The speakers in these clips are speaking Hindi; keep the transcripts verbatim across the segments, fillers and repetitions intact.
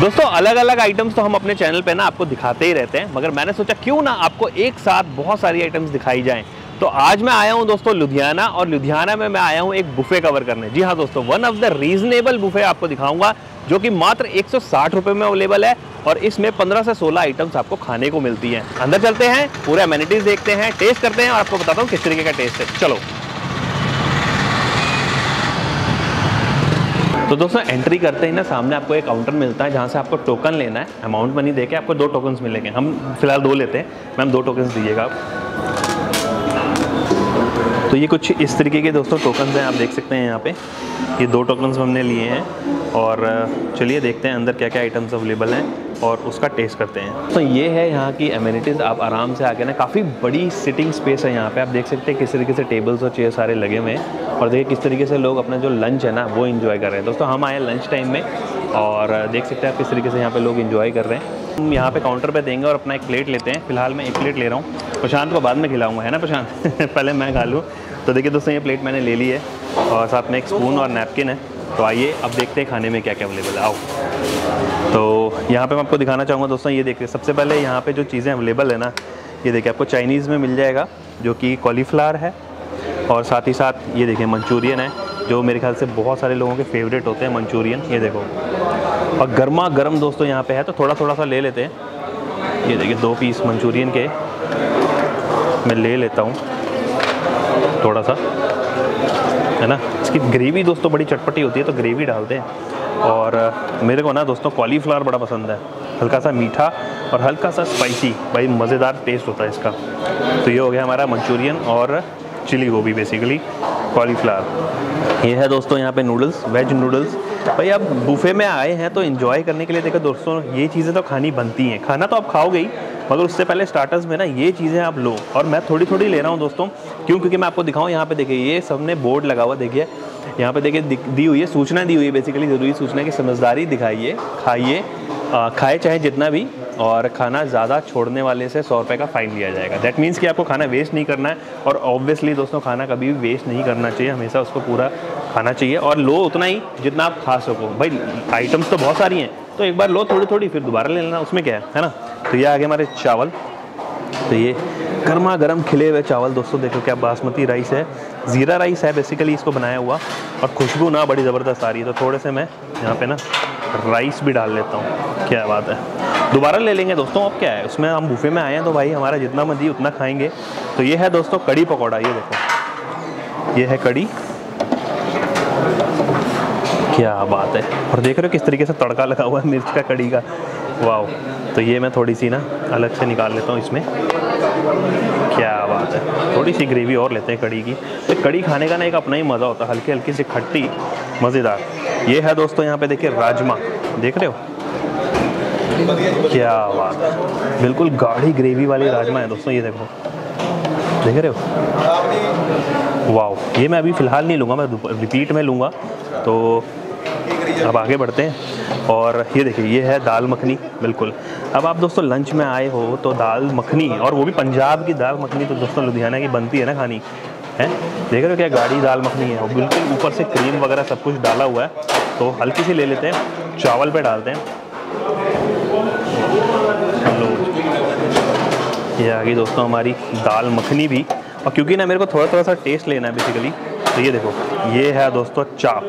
दोस्तों अलग अलग आइटम्स तो हम अपने चैनल पे ना आपको दिखाते ही रहते हैं, मगर मैंने सोचा क्यों ना आपको एक साथ बहुत सारी आइटम्स दिखाई जाएँ। तो आज मैं आया हूं दोस्तों लुधियाना, और लुधियाना में मैं आया हूं एक बुफे कवर करने। जी हां दोस्तों, one of the reasonable buffet आपको दिखाऊंगा जो कि मात्र एक सौ साठ रुपए में अवेलेबल है, और इसमें पंद्रह से सोलह आइटम्स आपको खाने को मिलती हैं। अंदर चलते हैं, पूरे अमेनिटीज देखते हैं, टेस्ट करते हैं और आपको बताता हूँ किस तरीके का टेस्ट है। चलो तो दोस्तों एंट्री करते ही ना सामने आपको एक काउंटर मिलता है जहाँ से आपको टोकन लेना है। अमाउंट मनी दे के आपको दो टोकन्स मिलेंगे, हम फिलहाल दो लेते हैं। मैम दो टोकन्स दीजिएगा आप। तो ये कुछ इस तरीके के दोस्तों टोकन्स हैं, आप देख सकते हैं यहाँ पे। ये दो टोकन्स हमने लिए हैं और चलिए देखते हैं अंदर क्या क्या आइटम्स अवेलेबल हैं और उसका टेस्ट करते हैं। तो ये है यहाँ की एमिनिटीज़, आप आराम से आके ना, काफ़ी बड़ी सिटिंग स्पेस है यहाँ पे। आप देख सकते हैं किस तरीके से टेबल्स और चेयर सारे लगे हुए हैं, और देखिए किस तरीके से लोग अपना जो लंच है ना वो इन्जॉय कर रहे हैं। दोस्तों हम आए लंच टाइम में और देख सकते हैं आप किस तरीके से यहाँ पर लोग इन्जॉय कर रहे हैं। हम यहाँ पर काउंटर पर देंगे और अपना एक प्लेट लेते हैं। फिलहाल मैं एक प्लेट ले रहा हूँ, प्रशांत को बाद में खिलाऊँगा, है ना प्रशांत पहले मैं खा लूँ। तो देखिए दोस्तों ये प्लेट मैंने ले ली है और साथ में एक स्पून और नैपकिन है। तो आइए अब देखते हैं खाने में क्या क्या अवेलेबल है। आओ तो यहाँ पे मैं आपको दिखाना चाहूँगा दोस्तों, ये देखिए सबसे पहले यहाँ पे जो चीज़ें अवेलेबल है ना, ये देखिए आपको चाइनीज़ में मिल जाएगा जो कि कॉलीफ्लावर है, और साथ ही साथ ये देखिए मंचूरियन है जो मेरे ख्याल से बहुत सारे लोगों के फेवरेट होते हैं मंचूरियन। ये देखो, और गर्मा गर्म दोस्तों यहाँ पर है, तो थोड़ा थोड़ा सा ले लेते हैं। ये देखिए दो पीस मंचूरियन के मैं ले लेता हूँ, थोड़ा सा है ना। इसकी ग्रेवी दोस्तों बड़ी चटपटी होती है तो ग्रेवी डालते हैं। और मेरे को ना दोस्तों कॉलीफ्लावर बड़ा पसंद है, हल्का सा मीठा और हल्का सा स्पाइसी, भाई मज़ेदार टेस्ट होता है इसका। तो ये हो गया हमारा मंचूरियन और चिली गोभी, बेसिकली कॉलीफ्लावर। ये है दोस्तों यहाँ पे नूडल्स, वेज नूडल्स। भाई आप बुफे में आए हैं तो इन्जॉय करने के लिए देखो दोस्तों ये चीज़ें तो खानी बनती हैं। खाना तो आप खाओगे ही, मगर उससे पहले स्टार्टर्स में ना ये चीज़ें आप लो। और मैं थोड़ी थोड़ी ले रहा हूँ दोस्तों, क्यों? क्योंकि मैं आपको दिखाऊँ। यहाँ पे देखिए ये सबने बोर्ड लगा हुआ, देखिए यहाँ पे देखिए दी हुई है, सूचना दी हुई है, बेसिकली ज़रूरी सूचना की समझदारी दिखाइए, खाइए, खाए चाहे जितना भी, और खाना ज़्यादा छोड़ने वाले से सौ रुपये का फ़ाइन लिया जाएगा। दैट मीन्स कि आपको खाना वेस्ट नहीं करना है, और ऑब्वियसली दोस्तों खाना कभी भी वेस्ट नहीं करना चाहिए, हमेशा उसको पूरा खाना चाहिए। और लो उतना ही जितना आप खा सको। भाई आइटम्स तो बहुत सारी हैं, तो एक बार लो थोड़ी थोड़ी, फिर दोबारा ले लेना, उसमें क्या है, है ना। तो ये आ गए हमारे चावल, तो ये गर्मा गर्म खिले हुए चावल दोस्तों देखो क्या बासमती राइस है, ज़ीरा राइस है बेसिकली इसको बनाया हुआ, और खुशबू ना बड़ी ज़बरदस्त आ रही है। तो थोड़े से मैं यहाँ पे ना राइस भी डाल लेता हूँ। क्या बात है, दोबारा ले लेंगे दोस्तों, अब क्या है उसमें, हम बुफे में आए हैं तो भाई हमारा जितना मर्जी उतना खाएँगे। तो ये है दोस्तों कड़ी पकौड़ा, ये देखो ये है कड़ी, क्या बात है। और देख रहे हो किस तरीके से तड़का लगा हुआ है मिर्च का, कड़ी का, वाओ। तो ये मैं थोड़ी सी ना अलग से निकाल लेता हूँ इसमें, क्या बात है। थोड़ी सी ग्रेवी और लेते हैं कड़ी की। तो कड़ी खाने का ना एक अपना ही मज़ा होता है, हल्की हल्की सी खट्टी, मज़ेदार। ये है दोस्तों यहाँ पे देखिए राजमा, देख रहे हो क्या बात है, बिल्कुल गाढ़ी ग्रेवी वाली राजमा है दोस्तों। ये देखो देख रहे हो, वाह। ये मैं अभी फ़िलहाल नहीं लूँगा, मैं रिपीट में लूँगा। तो अब आगे बढ़ते हैं, और ये देखिए ये है दाल मखनी। बिल्कुल, अब आप दोस्तों लंच में आए हो तो दाल मखनी, और वो भी पंजाब की दाल मखनी तो दोस्तों लुधियाना की बनती है ना खानी, है देख रहे हो क्या गाढ़ी दाल मखनी है, और बिल्कुल ऊपर से क्रीम वगैरह सब कुछ डाला हुआ है। तो हल्की सी ले लेते हैं, चावल पे डालते हैं। ये आ गई दोस्तों हमारी दाल मखनी भी, और क्योंकि ना मेरे को थोड़ा थोड़ा सा टेस्ट लेना है बेसिकली। तो ये देखो ये है दोस्तों चाप,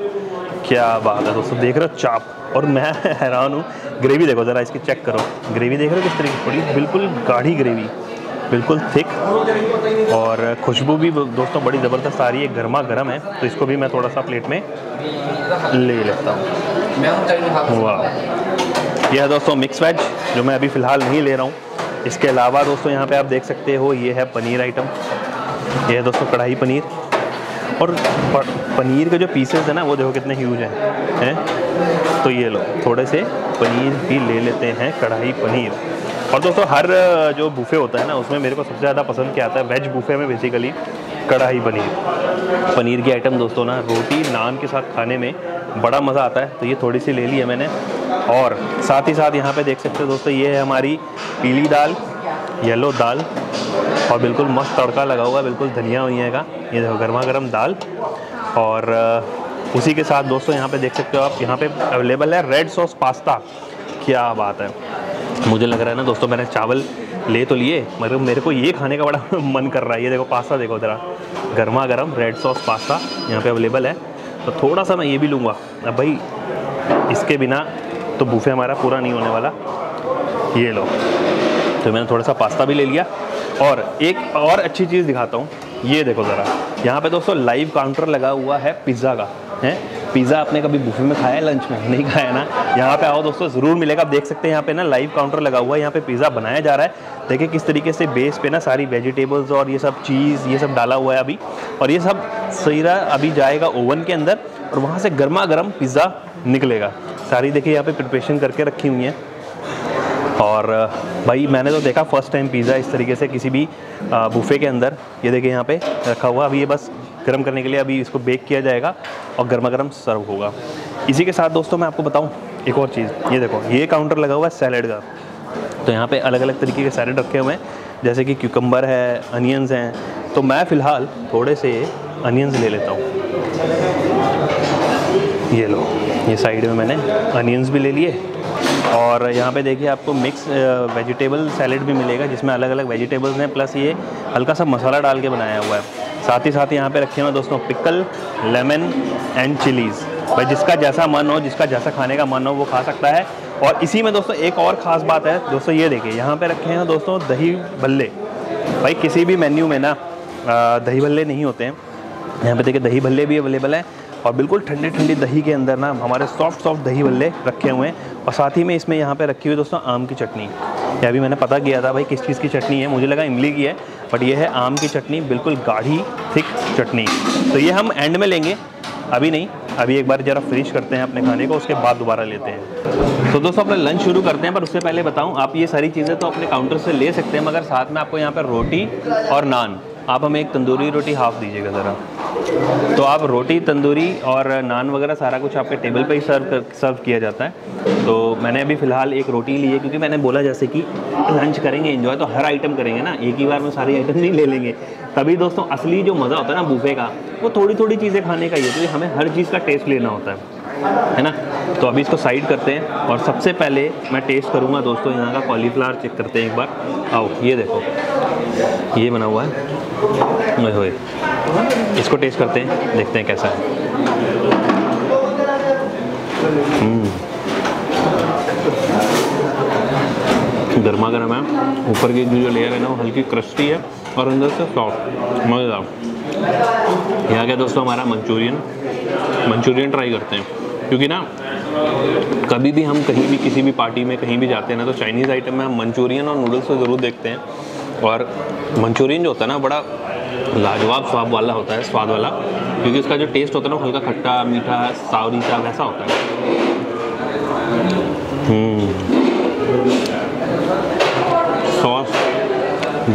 क्या बात है दोस्तों, देख रहे हो चाप। और मैं हैरान हूँ, ग्रेवी देखो ज़रा इसकी, चेक करो ग्रेवी, देख रहे हो किस तरीके की पड़ी, बिल्कुल गाढ़ी ग्रेवी, बिल्कुल थिक, और खुशबू भी दोस्तों बड़ी ज़बरदस्त आ रही है, गर्मा गर्म है। तो इसको भी मैं थोड़ा सा प्लेट में ले लेता हूँ, वाह। यह है दोस्तों मिक्स वेज, जो मैं अभी फ़िलहाल नहीं ले रहा हूँ। इसके अलावा दोस्तों यहाँ पर आप देख सकते हो ये है पनीर आइटम, यह है दोस्तों कढ़ाई पनीर, और पनीर के जो पीसेस हैं ना वो देखो कितने ह्यूज हैं हैं तो ये लो थोड़े से पनीर भी ले लेते हैं, कढ़ाई पनीर। और दोस्तों हर जो बुफे होता है ना उसमें मेरे को सबसे ज़्यादा पसंद क्या आता है, वेज बुफे में बेसिकली कढ़ाई पनीर। पनीर की आइटम दोस्तों ना रोटी नान के साथ खाने में बड़ा मज़ा आता है। तो ये थोड़ी सी ले ली है मैंने, और साथ ही साथ यहाँ पर देख सकते हो दोस्तों ये है हमारी पीली दाल, येलो दाल, और बिल्कुल मस्त तड़का लगा हुआ है, बिल्कुल धनिया वनिया का। ये देखो गर्मा गर्म दाल, और उसी के साथ दोस्तों यहाँ पे देख सकते हो आप, यहाँ पे अवेलेबल है रेड सॉस पास्ता। क्या बात है। मुझे लग रहा है ना दोस्तों, मैंने चावल ले तो लिए मगर मेरे को ये खाने का बड़ा मन कर रहा है। ये देखो पास्ता, देखो ज़रा गर्मा गर्म रेड सॉस पास्ता यहाँ पे अवेलेबल है, तो थोड़ा सा मैं ये भी लूँगा। अब भाई इसके बिना तो बूफे हमारा पूरा नहीं होने वाला। ये लो, तो मैंने थोड़ा सा पास्ता भी ले लिया। और एक और अच्छी चीज़ दिखाता हूँ, ये देखो ज़रा यहाँ पे दोस्तों लाइव काउंटर लगा हुआ है पिज़्ज़ा का। है पिज़्ज़ा आपने कभी बुफे में खाया है? लंच में नहीं खाया ना? यहाँ पे आओ दोस्तों, ज़रूर मिलेगा। आप देख सकते हैं यहाँ पे ना लाइव काउंटर लगा हुआ है, यहाँ पे पिज़्ज़ा बनाया जा रहा है। देखिए किस तरीके से बेस पे ना सारी वेजिटेबल्स और ये सब चीज़ ये सब डाला हुआ है अभी। और ये सब सीरा अभी जाएगा ओवन के अंदर और वहाँ से गर्मा गर्म पिज़्ज़ा निकलेगा। सारी देखिए यहाँ पर प्रिपरेशन करके रखी हुई है। और भाई मैंने तो देखा फर्स्ट टाइम पिज़्ज़ा इस तरीके से किसी भी बुफे के अंदर। ये देखिए यहाँ पे रखा हुआ, अभी ये बस गर्म करने के लिए, अभी इसको बेक किया जाएगा और गर्मा गर्म सर्व होगा। इसी के साथ दोस्तों मैं आपको बताऊँ एक और चीज़, ये देखो ये काउंटर लगा हुआ है सैलेड का। तो यहाँ पे अलग अलग तरीके के सैलेड रखे हुए हैं, जैसे कि क्यूकम्बर है, अनियंस हैं। तो मैं फ़िलहाल थोड़े से अनियंस ले लेता हूँ। ये लो, ये साइड में मैंने अनियंस भी ले लिए। और यहाँ पे देखिए आपको मिक्स वेजिटेबल सैलेड भी मिलेगा, जिसमें अलग अलग वेजिटेबल्स हैं, प्लस ये हल्का सा मसाला डाल के बनाया हुआ है। साथ ही साथ यहाँ पे रखे हुए दोस्तों पिकल, लेमन एंड चिलीज़। भाई जिसका जैसा मन हो, जिसका जैसा खाने का मन हो वो खा सकता है। और इसी में दोस्तों एक और ख़ास बात है दोस्तों, ये देखिए यहाँ पर रखे हैं दोस्तों दही भल्ले। भाई किसी भी मेन्यू में ना दही भल्ले नहीं होते हैं, यहाँ पर देखिए दही भल्ले भी अवेलेबल हैं। और बिल्कुल ठंडी ठंडी दही के अंदर ना हमारे सॉफ्ट सॉफ्ट दही भल्ले रखे हुए हैं। और साथ ही में इसमें यहाँ पे रखी हुई दोस्तों आम की चटनी। यह भी मैंने पता किया था भाई किस चीज़ की चटनी है, मुझे लगा इमली की है, बट ये है आम की चटनी, बिल्कुल गाढ़ी थिक चटनी। तो ये हम एंड में लेंगे, अभी नहीं। अभी एक बार ज़रा फिनिश करते हैं अपने खाने को, उसके बाद दोबारा लेते हैं। तो दोस्तों अपना लंच शुरू करते हैं, पर उससे पहले बताऊँ, आप ये सारी चीज़ें तो अपने काउंटर से ले सकते हैं, मगर साथ में आपको यहाँ पर रोटी और नान, आप हमें एक तंदूरी रोटी हाफ़ दीजिएगा ज़रा। तो आप रोटी, तंदूरी और नान वगैरह सारा कुछ आपके टेबल पे ही सर्व कर सर्व किया जाता है। तो मैंने अभी फ़िलहाल एक रोटी ली है, क्योंकि मैंने बोला जैसे कि लंच करेंगे एंजॉय, तो हर आइटम करेंगे ना, एक ही बार में सारी आइटम नहीं ले लेंगे। तभी दोस्तों असली जो मज़ा होता है ना बूफे का, वो थोड़ी थोड़ी चीज़ें खाने का ही है, क्योंकि हमें हर चीज़ का टेस्ट लेना होता है, है ना। तो अभी इसको साइड करते हैं और सबसे पहले मैं टेस्ट करूँगा दोस्तों यहाँ का कॉलीफ्लावर। चेक करते हैं एक बार, आओ ये देखो ये बना हुआ है, ओए होए, इसको टेस्ट करते हैं, देखते हैं कैसा है। गर्मा गर्म है, ऊपर की जो लेयर है ना वो हल्की क्रस्टी है और अंदर से सॉफ्ट, मज़ेदार। यहाँ क्या दोस्तों हमारा मंचूरियन मंचूरियन ट्राई करते हैं, क्योंकि ना कभी भी हम कहीं भी किसी भी पार्टी में कहीं भी जाते हैं ना, तो चाइनीज़ आइटम में हम मंचूरियन और नूडल्स को ज़रूर देखते हैं। और मंचूरियन जो होता है ना बड़ा लाजवाब स्वाद वाला होता है, स्वाद वाला, क्योंकि उसका जो टेस्ट होता है ना हल्का खट्टा मीठा सावरी सा वैसा होता है। सॉस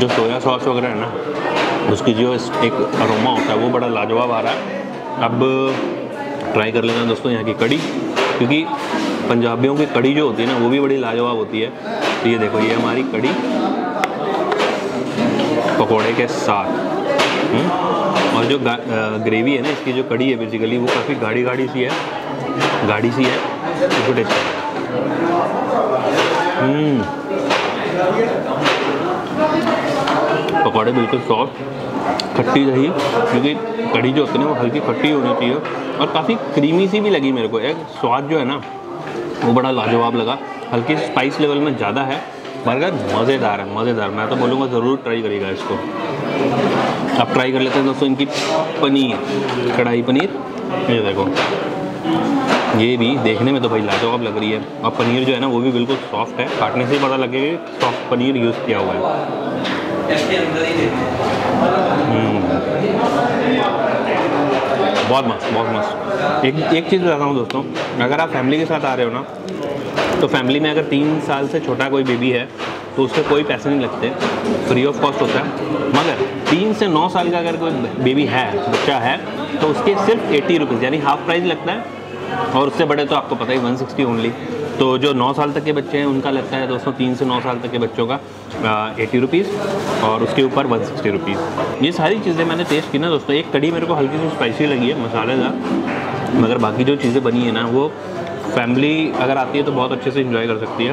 जो सोया सॉस वगैरह है ना, उसकी जो एक अरोमा होता है वो बड़ा लाजवाब आ रहा है। अब ट्राई कर लेना दोस्तों यहाँ की कड़ी, क्योंकि पंजाबियों की कड़ी जो होती है ना वो भी बड़ी लाजवाब होती है। तो ये देखो ये हमारी कड़ी पकोड़े के साथ, हुँ? और जो ग्रेवी है ना इसकी, जो कड़ी है बेसिकली वो काफ़ी गाढ़ी गाढ़ी सी है, गाढ़ी सी है इसको टेस्ट करें। पकोड़े बिल्कुल सॉफ्ट, खट्टी दही, क्योंकि कड़ी जो होती है ना वो हल्की खट्टी होनी चाहिए, और काफ़ी क्रीमी सी भी लगी मेरे को। एक स्वाद जो है ना वो बड़ा लाजवाब लगा, हल्की स्पाइस लेवल में ज़्यादा है, बर्गर मज़ेदार है, मज़ेदार। मैं तो बोलूँगा ज़रूर ट्राई करिएगा इसको। अब ट्राई कर लेते हैं दोस्तों इनकी पनीर, कढ़ाई पनीर। ये देखो ये भी देखने में तो भाई लाजवाब लग रही है, और पनीर जो है ना वो भी बिल्कुल सॉफ्ट है, काटने से ही पता लगेगा कि सॉफ्ट पनीर यूज़ किया हुआ है। बहुत मस्त, बहुत मस्त। एक एक चीज़ बता रहा हूँ दोस्तों, अगर आप फैमिली के साथ आ रहे हो ना, तो फैमिली में अगर तीन साल से छोटा कोई बेबी है तो उसके कोई पैसे नहीं लगते, फ्री ऑफ कॉस्ट होता है। मगर तीन से नौ साल का अगर कोई बेबी है, बच्चा है, तो उसके सिर्फ एटी रुपीज़ यानी हाफ प्राइस लगता है। और उससे बड़े तो आपको पता ही वन सिक्सटी ओनली। तो जो नौ साल तक के बच्चे हैं उनका लगता है दोस्तों, तीन से नौ साल तक के बच्चों का एटी रुपीज़ और उसके ऊपर वन सिक्सटी रुपीज़। ये सारी चीज़ें मैंने टेस्ट की ना दोस्तों, एक कड़ी मेरे को हल्की सी स्पाइसी लगी है, मसालेदार, मगर बाकी जो चीज़ें बनी है ना वो फैमिली अगर आती है तो बहुत अच्छे से इंजॉय कर सकती है,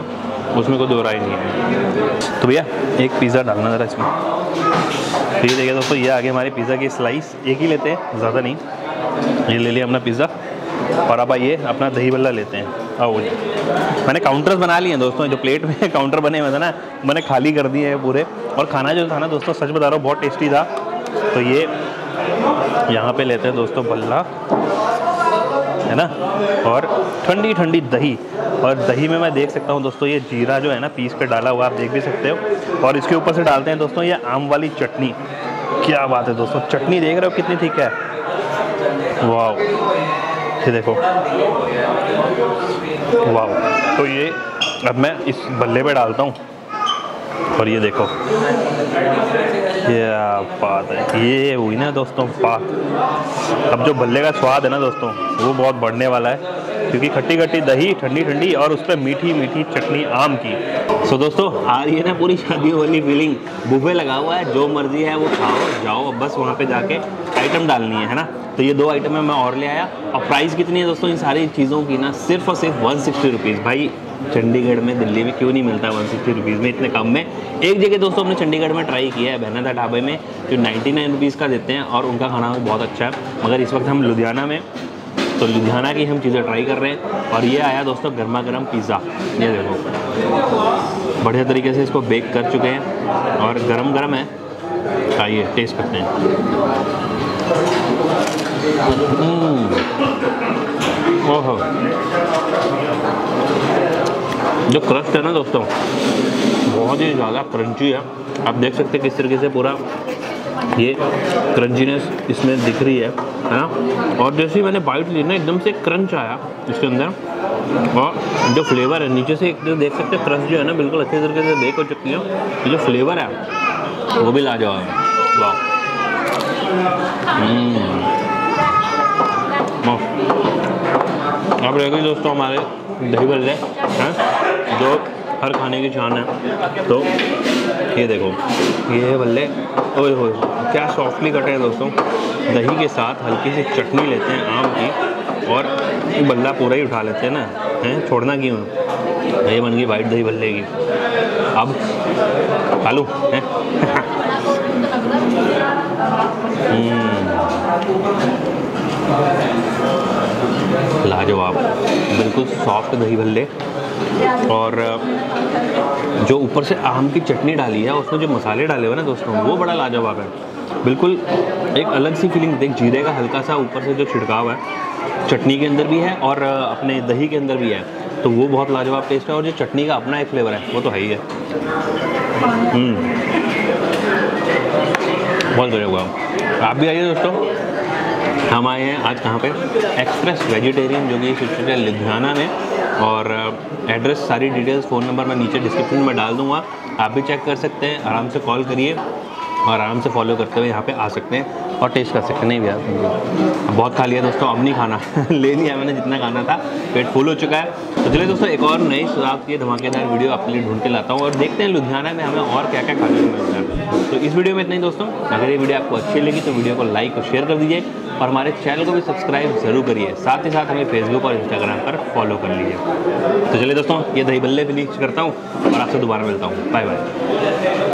उसमें कोई दो राय नहीं है। तो भैया एक पिज़्ज़ा डालना ज़रा इसमें, ये देखिए दोस्तों ये आगे हमारे पिज़्ज़ा की स्लाइस, एक ही लेते हैं ज़्यादा नहीं। ये ले लिया अपना पिज़्ज़ा और अब आइए अपना दही भल्ला लेते हैं। आओ जी, मैंने काउंटर्स बना लिए हैं दोस्तों, जो प्लेट में काउंटर बने हुए थे ना मैंने खाली कर दिए हैं पूरे। और खाना जो था ना दोस्तों सच बता रहा हूँ बहुत टेस्टी था। तो ये यहाँ पे लेते हैं दोस्तों भल्ला, है ना, और ठंडी ठंडी दही। और दही में मैं देख सकता हूँ दोस्तों ये जीरा जो है ना पीस पे डाला हुआ आप देख भी सकते हो। और इसके ऊपर से डालते हैं दोस्तों ये आम वाली चटनी। क्या बात है दोस्तों, चटनी देख रहे हो कितनी ठीक है, वाह ये देखो, वाह। तो ये अब मैं इस भल्ले पे डालता हूँ और ये देखो, ये बात है, ये हुई ना दोस्तों बात। अब जो भल्ले का स्वाद है ना दोस्तों वो बहुत बढ़ने वाला है, क्योंकि खट्टी खट्टी दही, ठंडी ठंडी और उस पर मीठी मीठी चटनी आम की। सो so दोस्तों आ रही है ना पूरी शादियों वाली फीलिंग, बुफे लगा हुआ है, जो मर्जी है वो खाओ जाओ, बस वहाँ पे जाके आइटम डालनी है, है ना। तो ये दो आइटम मैं और ले आया। और प्राइस कितनी है दोस्तों इन सारी चीज़ों की ना, सिर्फ और सिर्फ वन सिक्सटी रुपीज़। भाई चंडीगढ़ में, दिल्ली में क्यों नहीं मिलता वन सिक्सटी रुपीज़ में इतने कम में। एक जगह दोस्तों हमने चंडीगढ़ में ट्राई किया है बहनादा ढाबे में, जो नाइन्टी नाइन रुपीज़ का देते हैं और उनका खाना बहुत अच्छा है। मगर इस वक्त हम लुधियाना में, तो लुधियाना की हम चीज़ें ट्राई कर रहे हैं। और ये आया दोस्तों गर्मा गर्म पिज़्ज़ा, ये देखो बढ़िया तरीके से इसको बेक कर चुके हैं और गरम गरम है। आइए टेस्ट करते हैं। ओहो, जो क्रस्ट है ना दोस्तों बहुत ही ज़्यादा क्रंची है, आप देख सकते हैं किस तरीके से पूरा ये क्रंचीनेस इसमें दिख रही है, है ना। और जैसे ही मैंने बाइट ली ना एकदम से क्रंच आया इसके अंदर, और जो फ्लेवर है नीचे से एकदम देख सकते हैं क्रंच जो है ना बिल्कुल अच्छे तरीके से बेक हो चुकी है। जो फ्लेवर है वो भी लाजवाब है, वाह। अब रह गई दोस्तों हमारे दही भल्ले, हैं जो हर खाने की शान है। तो ये देखो ये भल्ले, ओए होए क्या सॉफ्टली कटे हैं दोस्तों। दही के साथ हल्की सी चटनी लेते हैं आम की और भल्ला पूरा ही उठा लेते हैं ना, हैं छोड़ना क्यों। ये बन गई वाइट दही भल्ले की, अब आलू हैं। लाजवाब, बिल्कुल सॉफ्ट दही भल्ले। और जो ऊपर से आम की चटनी डाली है, उसमें जो मसाले डाले हुए ना दोस्तों वो बड़ा लाजवाब है, बिल्कुल एक अलग सी फीलिंग। देख जीरे का हल्का सा ऊपर से जो छिड़काव है चटनी के अंदर भी है और अपने दही के अंदर भी है, तो वो बहुत लाजवाब टेस्ट है। और जो चटनी का अपना एक फ्लेवर है वो तो है ही है। बहुत बढ़िया हुआ, आप भी आइए दोस्तों। हम आए हैं आज कहाँ पे, एक्सप्रेस वेजिटेरियन जो कि सिलसिला लुधियाना में। और एड्रेस सारी डिटेल्स फ़ोन नंबर मैं नीचे डिस्क्रिप्शन में डाल दूँगा, आप भी चेक कर सकते हैं। आराम से कॉल करिए और आराम से फॉलो करते हुए यहाँ पे आ सकते हैं और टेस्ट कर सकते हैं। नहीं भैया बहुत खा लिया दोस्तों, अब नहीं खाना। ले लिया मैंने जितना खाना था, पेट फुल हो चुका है। तो चलिए दोस्तों एक और नई सुराख की धमाकेदार वीडियो आपके लिए ढूंढ के लाता हूँ और देखते हैं लुधियाना में हमें और क्या क्या खाने को मिलता है। तो इस वीडियो में इतना ही दोस्तों। अगर ये वीडियो आपको अच्छी लगी तो वीडियो को लाइक और शेयर कर दीजिए और हमारे चैनल को भी सब्सक्राइब ज़रूर करिए। साथ ही साथ हमें फेसबुक और इंस्टाग्राम पर फॉलो कर लीजिए। तो चलिए दोस्तों ये दही भल्ले फिनिश करता हूँ और आपसे दोबारा मिलता हूँ। Bye bye.